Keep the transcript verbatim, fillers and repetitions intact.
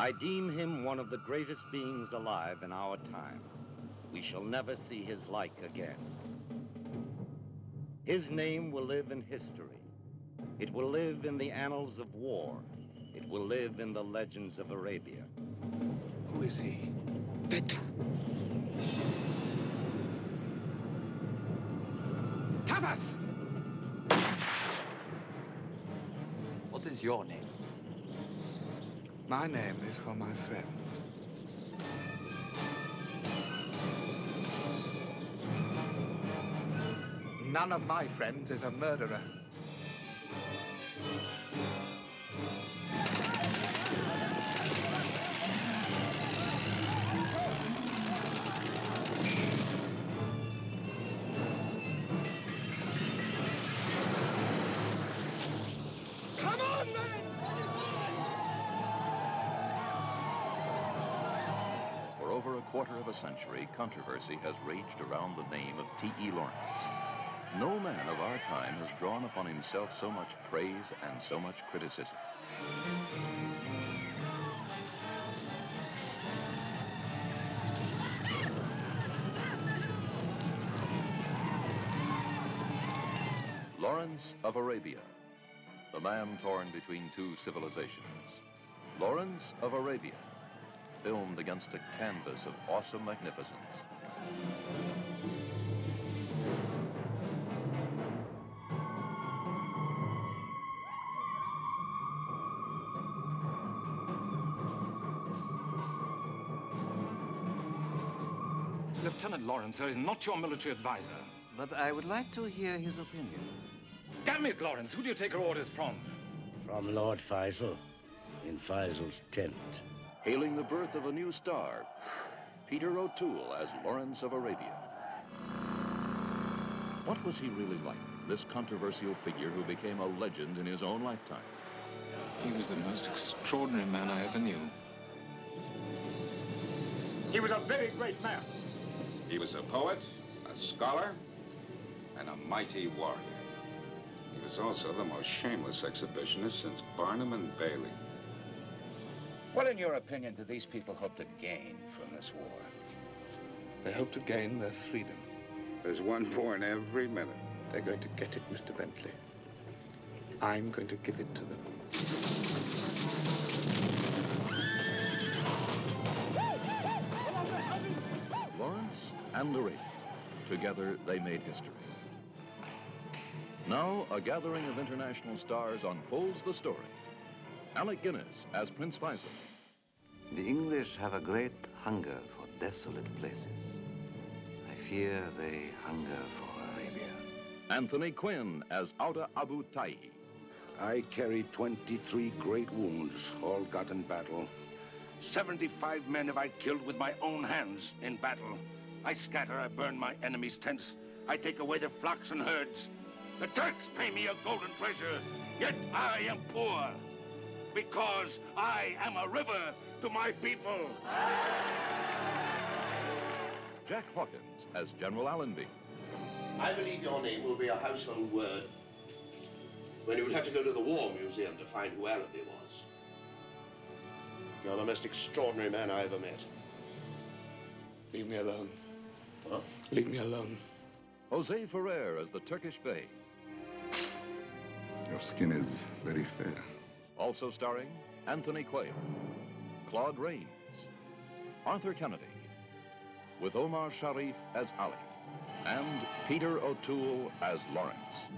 I deem him one of the greatest beings alive in our time. We shall never see his like again. His name will live in history. It will live in the annals of war. It will live in the legends of Arabia. Who is he? Petra! Tavas! What is your name? My name is for my friends. None of my friends is a murderer. Quarter of a century, controversy has raged around the name of T E Lawrence. No man of our time has drawn upon himself so much praise and so much criticism. Lawrence of Arabia, the man torn between two civilizations. Lawrence of Arabia, filmed against a canvas of awesome magnificence. Lieutenant Lawrence, sir, is not your military advisor. But I would like to hear his opinion. Damn it, Lawrence, who do you take your orders from? From Lord Faisal, in Faisal's tent. Hailing the birth of a new star, Peter O'Toole as Lawrence of Arabia. What was he really like, this controversial figure who became a legend in his own lifetime? He was the most extraordinary man I ever knew. He was a very great man. He was a poet, a scholar, and a mighty warrior. He was also the most shameless exhibitionist since Barnum and Bailey. What, in your opinion, do these people hope to gain from this war? They hope to gain their freedom. There's one born every minute. They're going to get it, Mister Bentley. I'm going to give it to them. Lawrence and Arabia. Together, they made history. Now, a gathering of international stars unfolds the story. Alec Guinness as Prince Faisal. The English have a great hunger for desolate places. I fear they hunger for Arabia. Anthony Quinn as Auda Abu Tayi. I carried twenty-three great wounds, all got in battle. seventy-five men have I killed with my own hands in battle. I scatter, I burn my enemies' tents. I take away their flocks and herds. The Turks pay me a golden treasure, yet I am poor. Because I am a river to my people. Jack Hawkins as General Allenby. I believe your name will be a household word when you would have to go to the War Museum to find who Allenby was. You're the most extraordinary man I ever met. Leave me alone. What? Leave me alone. Jose Ferrer as the Turkish Bey. Your skin is very fair. Also starring Anthony Quayle, Claude Rains, Arthur Kennedy, with Omar Sharif as Ali, and Peter O'Toole as Lawrence.